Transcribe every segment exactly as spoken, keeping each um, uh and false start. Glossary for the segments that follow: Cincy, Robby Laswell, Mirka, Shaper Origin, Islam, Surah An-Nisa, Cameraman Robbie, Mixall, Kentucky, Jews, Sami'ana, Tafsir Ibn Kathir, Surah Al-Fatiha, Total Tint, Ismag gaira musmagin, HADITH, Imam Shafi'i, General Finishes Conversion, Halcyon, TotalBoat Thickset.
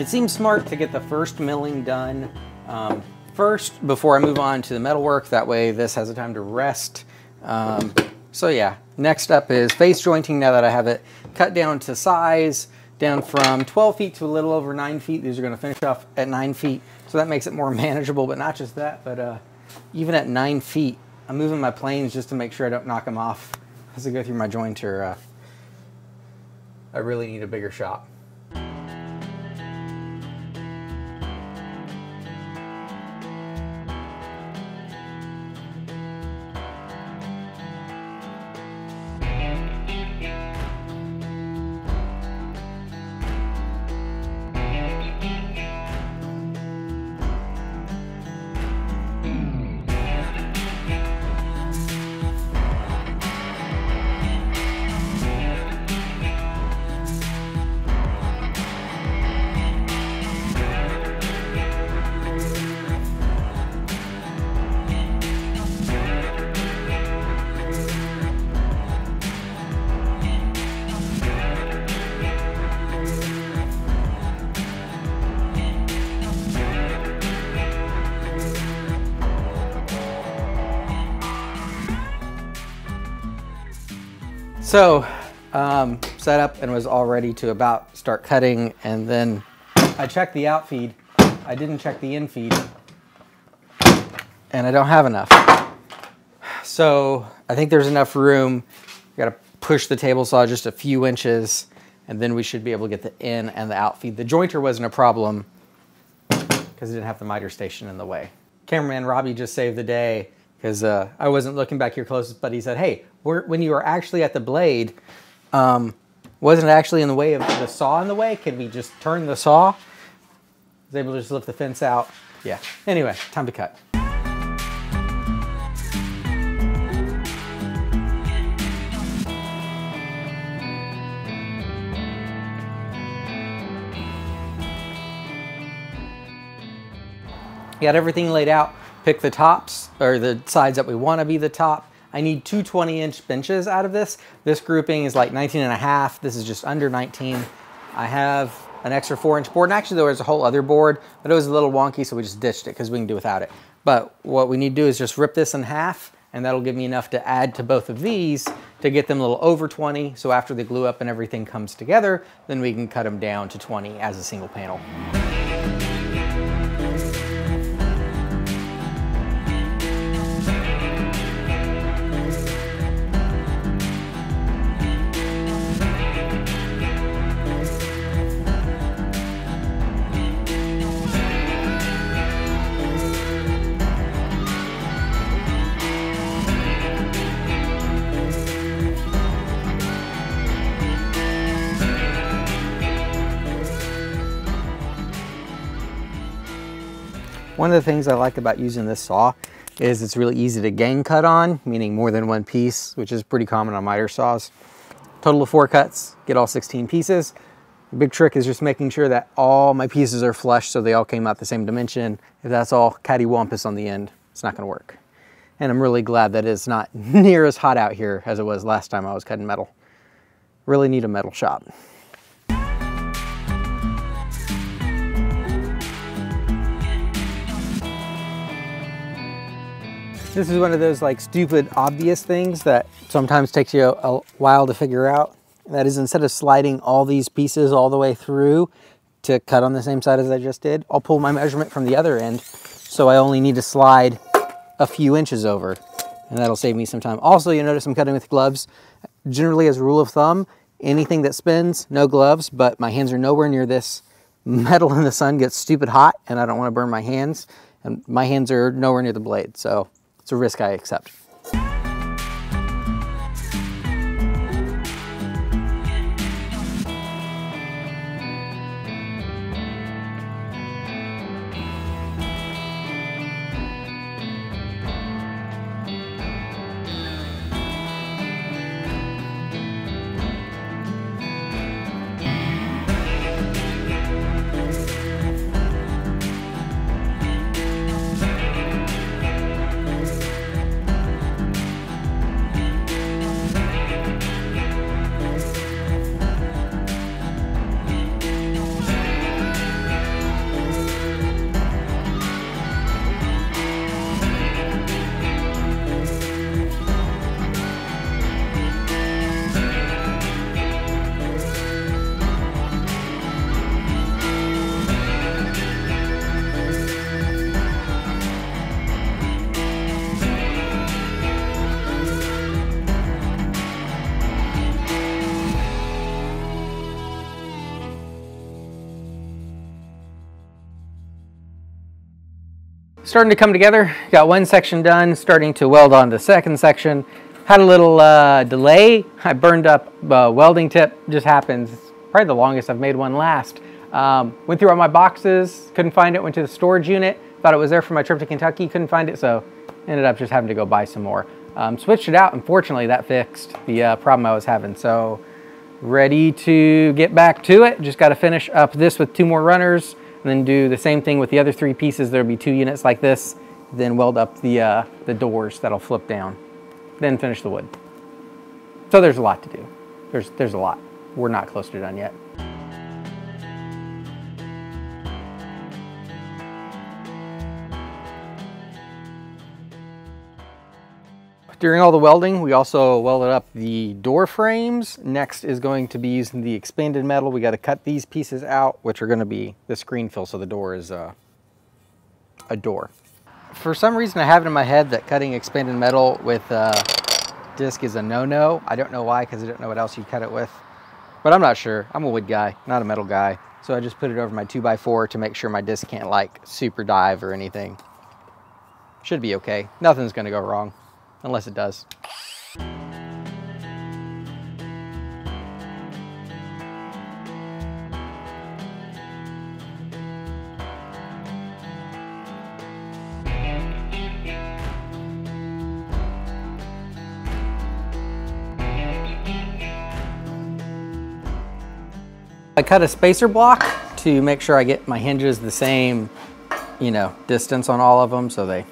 It seems smart to get the first milling done um, first before I move on to the metalwork. That way this has a time to rest. Um, so yeah, next up is face jointing. Now that I have it cut down to size, down from twelve feet to a little over nine feet. These are gonna finish off at nine feet. So that makes it more manageable, but not just that, but uh, even at nine feet, I'm moving my planes just to make sure I don't knock them off as I go through my jointer. Uh, I really need a bigger shop. So um, set up and was all ready to about start cutting, and then I checked the out feed. I didn't check the in feed, and I don't have enough. So I think there's enough room. Got to push the table saw just a few inches, and then we should be able to get the in and the out feed. The jointer wasn't a problem because it didn't have the miter station in the way. Cameraman Robbie just saved the day, because uh, I wasn't looking back here closest, but he said, hey, we're, when you were actually at the blade, um, wasn't it actually in the way of the saw in the way? Can we just turn the saw? I was able to just lift the fence out. Yeah, anyway, time to cut. Got everything laid out. Pick the tops or the sides that we want to be the top. I need two twenty inch benches out of this. This grouping is like nineteen and a half. This is just under nineteen. I have an extra four inch board. And actually there was a whole other board, but it was a little wonky. So we just ditched it because we can do without it. But what we need to do is just rip this in half, and that'll give me enough to add to both of these to get them a little over twenty. So after the glue up and everything comes together, then we can cut them down to twenty as a single panel. One of the things I like about using this saw is it's really easy to gang cut on, meaning more than one piece, which is pretty common on miter saws. Total of four cuts, get all sixteen pieces. The big trick is just making sure that all my pieces are flush so they all came out the same dimension. If that's all cattywampus on the end, it's not gonna work. And I'm really glad that it's not near as hot out here as it was last time I was cutting metal. Really need a metal shop. This is one of those like stupid obvious things that sometimes takes you a, a while to figure out. That is, instead of sliding all these pieces all the way through to cut on the same side as I just did, I'll pull my measurement from the other end. So I only need to slide a few inches over, and that'll save me some time. Also, you'll notice I'm cutting with gloves. Generally, as a rule of thumb, anything that spins, no gloves, but my hands are nowhere near this. Metal in the sun gets stupid hot, and I don't want to burn my hands, and my hands are nowhere near the blade. So it's a risk I accept. starting to come together. Got one section done, starting to weld on the second section. Had a little uh, delay. I burned up uh, welding tip. Just happens. It's probably the longest I've made one last. Um, went through all my boxes, couldn't find it, went to the storage unit. Thought it was there for my trip to Kentucky, couldn't find it, so ended up just having to go buy some more. Um, switched it out, unfortunately that fixed the uh, problem I was having. So ready to get back to it. Just gotta finish up this with two more runners and then do the same thing with the other three pieces. There'll be two units like this, then weld up the, uh, the doors that'll flip down, then finish the wood. So there's a lot to do. There's, there's a lot. We're not close to done yet. During all the welding, we also welded up the door frames. Next is going to be using the expanded metal. We got to cut these pieces out, which are going to be the screen fill, so the door is uh, a door. For some reason, I have it in my head that cutting expanded metal with a disc is a no-no. I don't know why, because I don't know what else you cut it with, but I'm not sure. I'm a wood guy, not a metal guy, so I just put it over my two by four to make sure my disc can't like super dive or anything. Should be okay. Nothing's going to go wrong. Unless it does. I cut a spacer block to make sure I get my hinges the same, you know, distance on all of them so they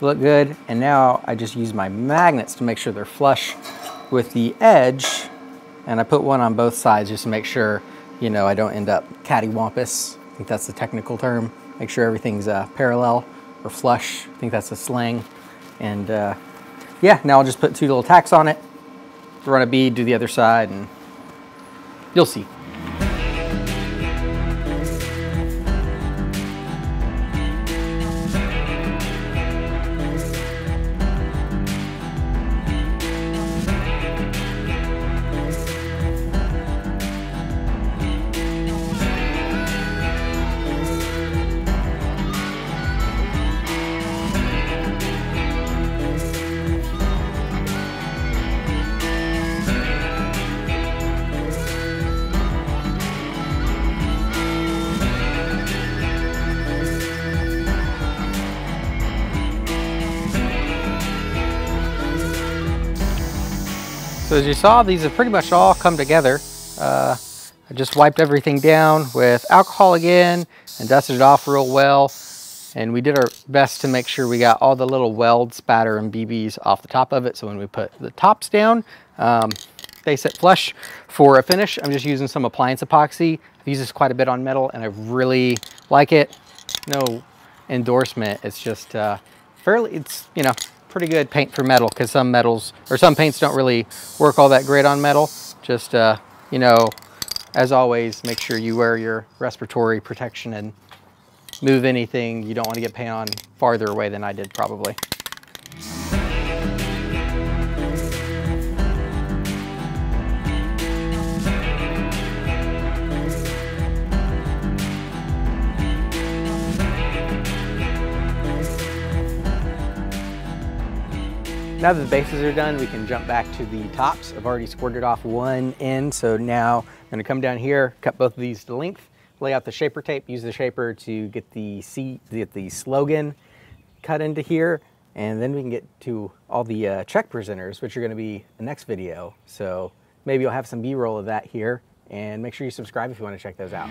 look good. And now I just use my magnets to make sure they're flush with the edge, and I put one on both sides just to make sure, you know, I don't end up cattywampus. I think that's the technical term. Make sure everything's uh, parallel or flush. I think that's the slang. And uh, yeah, now I'll just put two little tacks on it, run a bead, do the other side, and you'll see. So as you saw, these have pretty much all come together. Uh, I just wiped everything down with alcohol again and dusted it off real well. And we did our best to make sure we got all the little weld spatter and B Bs off the top of it. So when we put the tops down, um, they sit flush. For a finish, I'm just using some appliance epoxy. I've used this quite a bit on metal and I really like it. No endorsement, it's just uh, fairly, it's, you know, pretty good paint for metal, because some metals or some paints don't really work all that great on metal. Just uh you know, as always, make sure you wear your respiratory protection and move anything you don't want to get paint on farther away than I did probably. Now that the bases are done, we can jump back to the tops. I've already squared off one end, so now I'm gonna come down here, cut both of these to length, lay out the shaper tape, use the shaper to get the C, get the slogan cut into here, and then we can get to all the uh, check presenters, which are gonna be the next video. So maybe you'll have some B-roll of that here, and make sure you subscribe if you wanna check those out.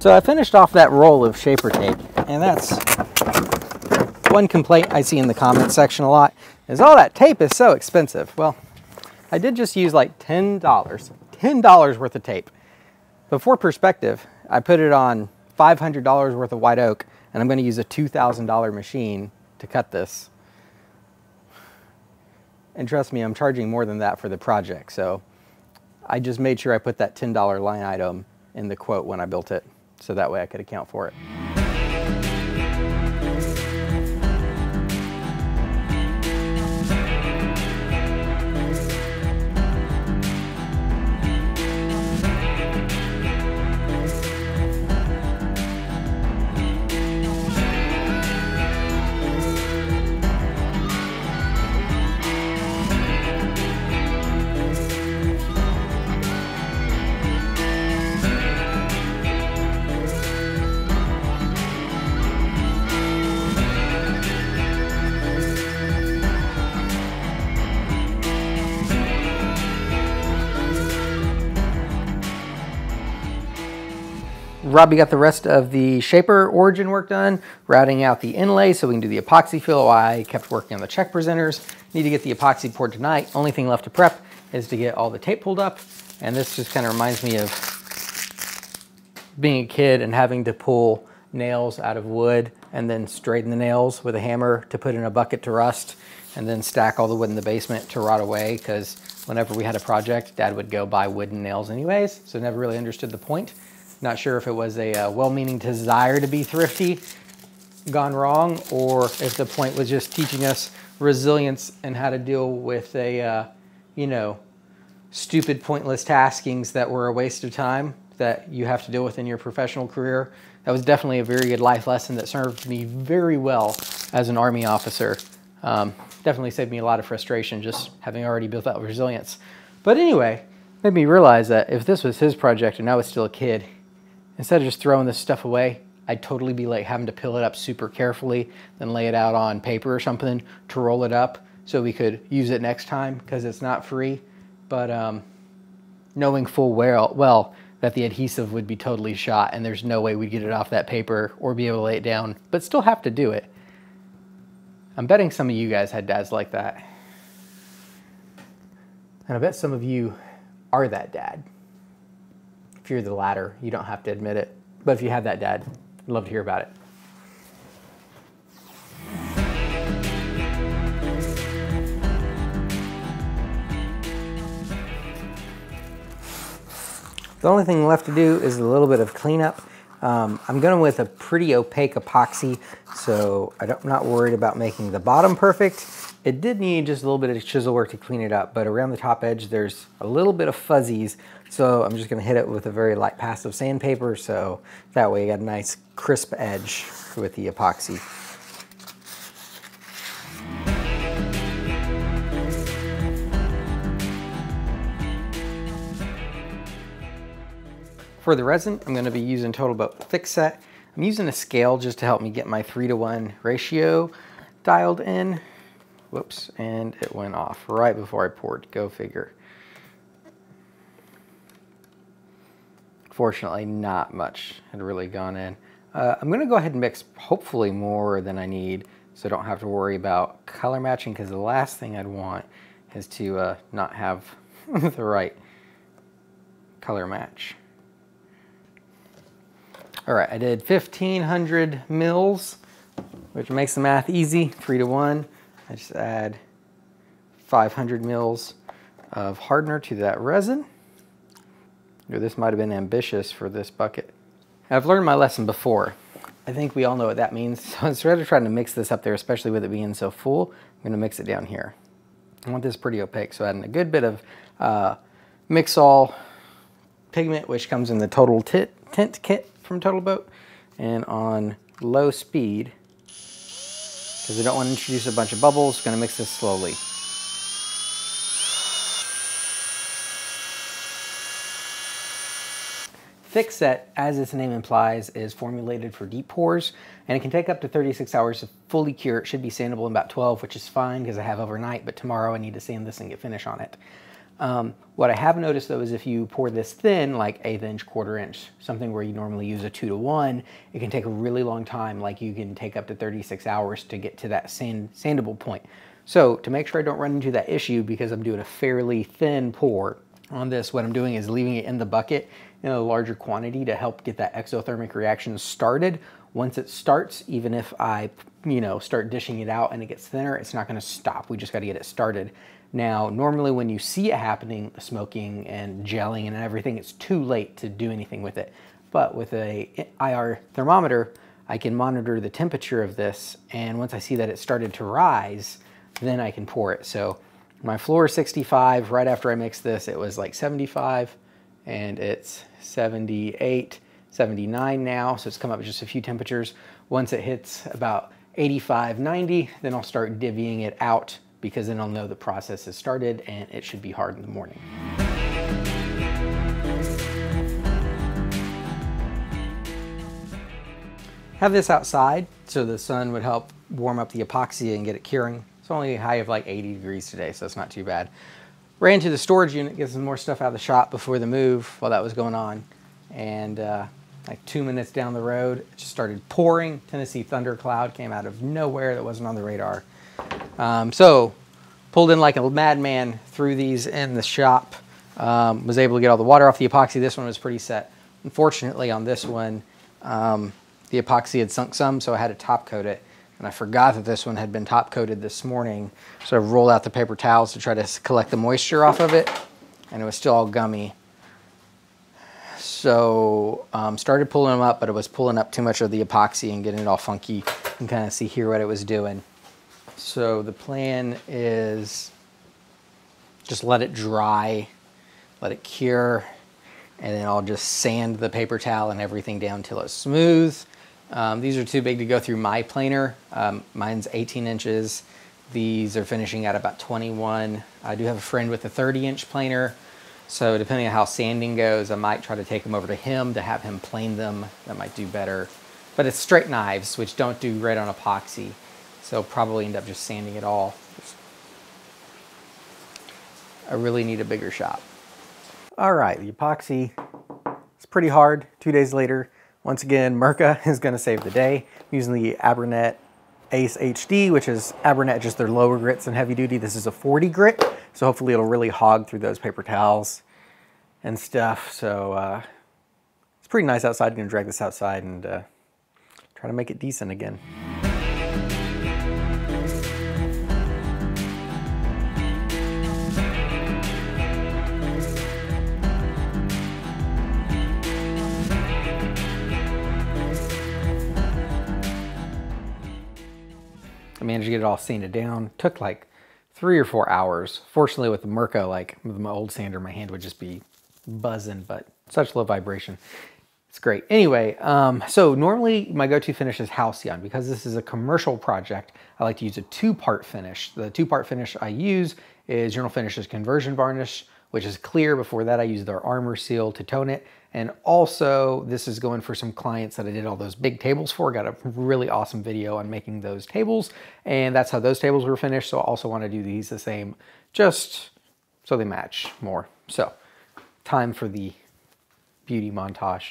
So I finished off that roll of shaper tape, and that's one complaint I see in the comments section a lot, is all that tape is so expensive. Well, I did just use like ten dollars, ten dollars worth of tape. But for perspective, I put it on five hundred dollars worth of white oak, and I'm gonna use a two thousand dollar machine to cut this. And trust me, I'm charging more than that for the project. So I just made sure I put that ten dollar line item in the quote when I built it, so that way I could account for it. Robbie got the rest of the Shaper Origin work done, routing out the inlay so we can do the epoxy fill. I kept working on the check presenters. Need to get the epoxy poured tonight. Only thing left to prep is to get all the tape pulled up. And this just kind of reminds me of being a kid and having to pull nails out of wood and then straighten the nails with a hammer to put in a bucket to rust and then stack all the wood in the basement to rot away, because whenever we had a project, Dad would go buy wooden nails anyways, so never really understood the point. Not sure if it was a uh, well-meaning desire to be thrifty gone wrong, or if the point was just teaching us resilience and how to deal with a, uh, you know, stupid, pointless taskings that were a waste of time that you have to deal with in your professional career. That was definitely a very good life lesson that served me very well as an Army officer. Um, definitely saved me a lot of frustration just having already built that resilience. But anyway, made me realize that if this was his project and I was still a kid, instead of just throwing this stuff away, I'd totally be like having to peel it up super carefully, then lay it out on paper or something to roll it up so we could use it next time, because it's not free. But um, knowing full well, well that the adhesive would be totally shot and there's no way we'd get it off that paper or be able to lay it down, but still have to do it. I'm betting some of you guys had dads like that. And I bet some of you are that dad. If you're the latter, you don't have to admit it. But if you have that dad, I'd love to hear about it. The only thing left to do is a little bit of cleanup. Um, I'm going with a pretty opaque epoxy, so I'm not worried about making the bottom perfect. It did need just a little bit of chisel work to clean it up, but around the top edge there's a little bit of fuzzies, so I'm just going to hit it with a very light pass of sandpaper, so that way you got a nice crisp edge with the epoxy. For the resin, I'm going to be using TotalBoat Thickset. I'm using a scale just to help me get my three to one ratio dialed in. Whoops, and it went off right before I poured. Go figure. Fortunately, not much had really gone in. Uh, I'm going to go ahead and mix hopefully more than I need, so I don't have to worry about color matching, because the last thing I'd want is to uh, not have the right color match. All right, I did fifteen hundred mils, which makes the math easy, three to one. I just add five hundred mils of hardener to that resin. This might've been ambitious for this bucket. I've learned my lesson before. I think we all know what that means. So instead of trying to mix this up there, especially with it being so full, I'm gonna mix it down here. I want this pretty opaque, so adding a good bit of uh, Mixall pigment, which comes in the Total Tint kit from TotalBoat, and on low speed, because I don't want to introduce a bunch of bubbles, going to mix this slowly. Thickset, as its name implies, is formulated for deep pours, and it can take up to thirty-six hours to fully cure. It should be sandable in about twelve, which is fine because I have overnight, but tomorrow I need to sand this and get finish on it. Um, what I have noticed though is if you pour this thin, like eighth inch, quarter inch, something where you normally use a two to one, it can take a really long time. Like you can take up to thirty-six hours to get to that sand, sandable point. So to make sure I don't run into that issue, because I'm doing a fairly thin pour on this, what I'm doing is leaving it in the bucket in a larger quantity to help get that exothermic reaction started. Once it starts, even if I, you know, start dishing it out and it gets thinner, it's not going to stop. We just got to get it started. Now, normally when you see it happening, smoking and gelling and everything, it's too late to do anything with it. But with a I R thermometer, I can monitor the temperature of this. And once I see that it started to rise, then I can pour it. So my floor is sixty-five. Right after I mixed this, it was like seventy-five, and it's seventy-eight, seventy-nine now. So it's come up just a few temperatures. Once it hits about eighty-five, ninety, then I'll start divvying it out, because then I'll know the process has started and it should be hard in the morning. Have this outside so the sun would help warm up the epoxy and get it curing. It's only a high of like eighty degrees today, so it's not too bad. Ran to the storage unit, get some more stuff out of the shop before the move while that was going on. And uh, like two minutes down the road, it just started pouring. Tennessee thundercloud came out of nowhere that wasn't on the radar. Um, so pulled in like a madman, threw these in the shop, um, was able to get all the water off the epoxy. This one was pretty set. Unfortunately on this one, um, the epoxy had sunk some, so I had to top coat it. And I forgot that this one had been top coated this morning. So I rolled out the paper towels to try to collect the moisture off of it. And it was still all gummy. So um, started pulling them up, but it was pulling up too much of the epoxy and getting it all funky. You can kind of see here what it was doing. So the plan is just let it dry, let it cure, and then I'll just sand the paper towel and everything down till it's smooth. Um, these are too big to go through my planer. Um, mine's eighteen inches. These are finishing at about twenty-one. I do have a friend with a thirty inch planer. So depending on how sanding goes, I might try to take them over to him to have him plane them. That might do better. But it's straight knives, which don't do great on epoxy. So I'll probably end up just sanding it all. I really need a bigger shop. All right, the epoxy is pretty hard. Two days later, once again, Mirka is gonna save the day. I'm using the Cameraman Ace H D, which is Cameraman, just their lower grits and heavy duty. This is a forty grit. So hopefully it'll really hog through those paper towels and stuff. So uh, it's pretty nice outside. I'm gonna drag this outside and uh, try to make it decent again. I managed to get it all sanded down. Took like three or four hours. Fortunately with the Mirka, like with my old sander, my hand would just be buzzing, but such low vibration. It's great. Anyway, um, so normally my go-to finish is Halcyon. Because this is a commercial project, I like to use a two-part finish. The two-part finish I use is General Finishes Conversion Varnish, which is clear. Before that, I use their Armor Seal to tone it. And also, this is going for some clients that I did all those big tables for. Got a really awesome video on making those tables. And that's how those tables were finished. So I also want to do these the same, just so they match more. So, time for the beauty montage.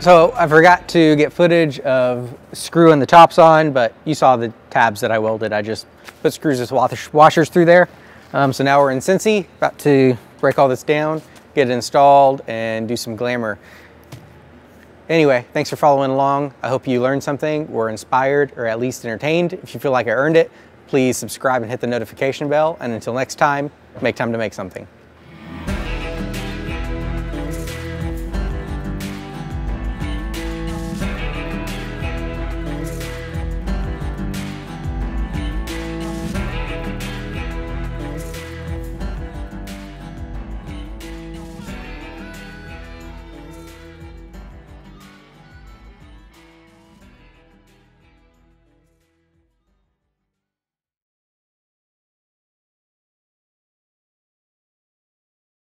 So I forgot to get footage of screwing the tops on, but you saw the tabs that I welded. I just put screws as washers through there. Um, so now we're in Cincy, about to break all this down, get it installed, and do some glamour. Anyway, thanks for following along. I hope you learned something, were inspired, or at least entertained. If you feel like I earned it, please subscribe and hit the notification bell. And until next time, make time to make something.